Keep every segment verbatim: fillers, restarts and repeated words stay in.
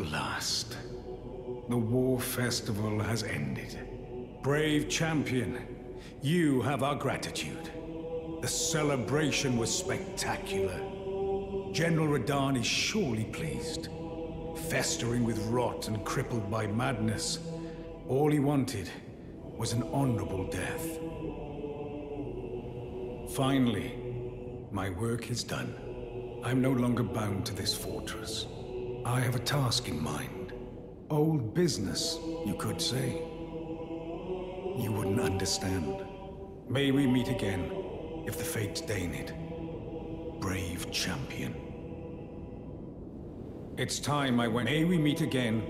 At last. The war festival has ended. Brave champion, you have our gratitude. The celebration was spectacular. General Radahn is surely pleased. Festering with rot and crippled by madness, all he wanted was an honorable death. Finally, my work is done. I'm no longer bound to this fortress. I have a task in mind. Old business, you could say. You wouldn't understand. May we meet again, if the fates deign it. Brave champion. It's time I went. May we meet again.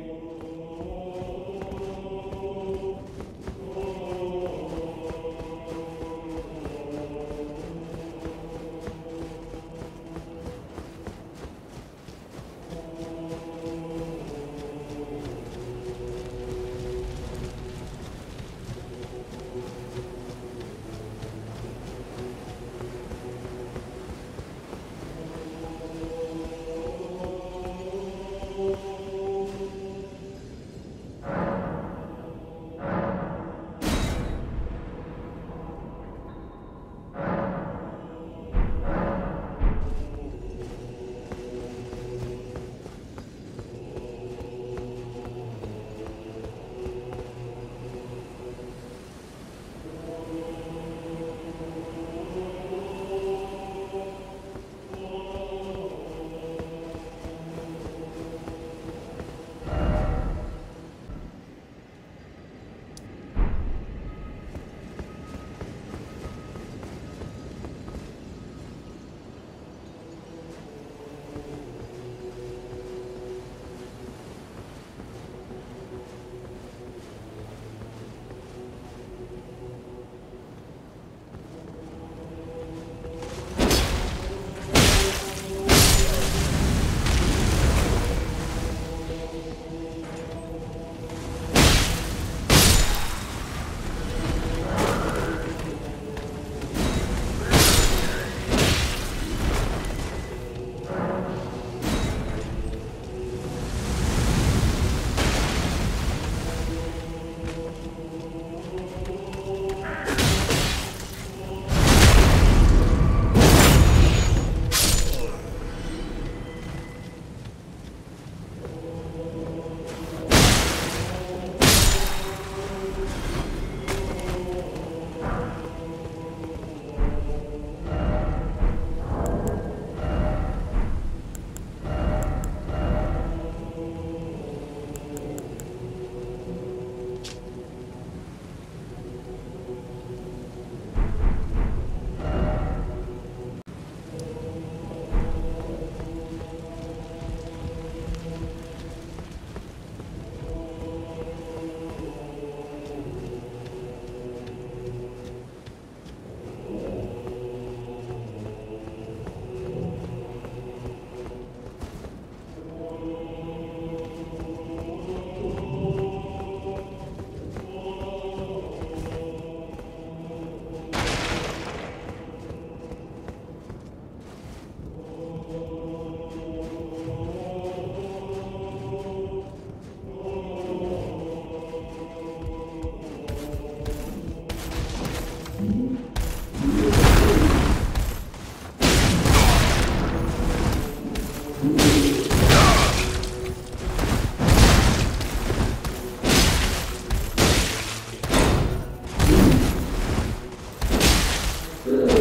Yeah.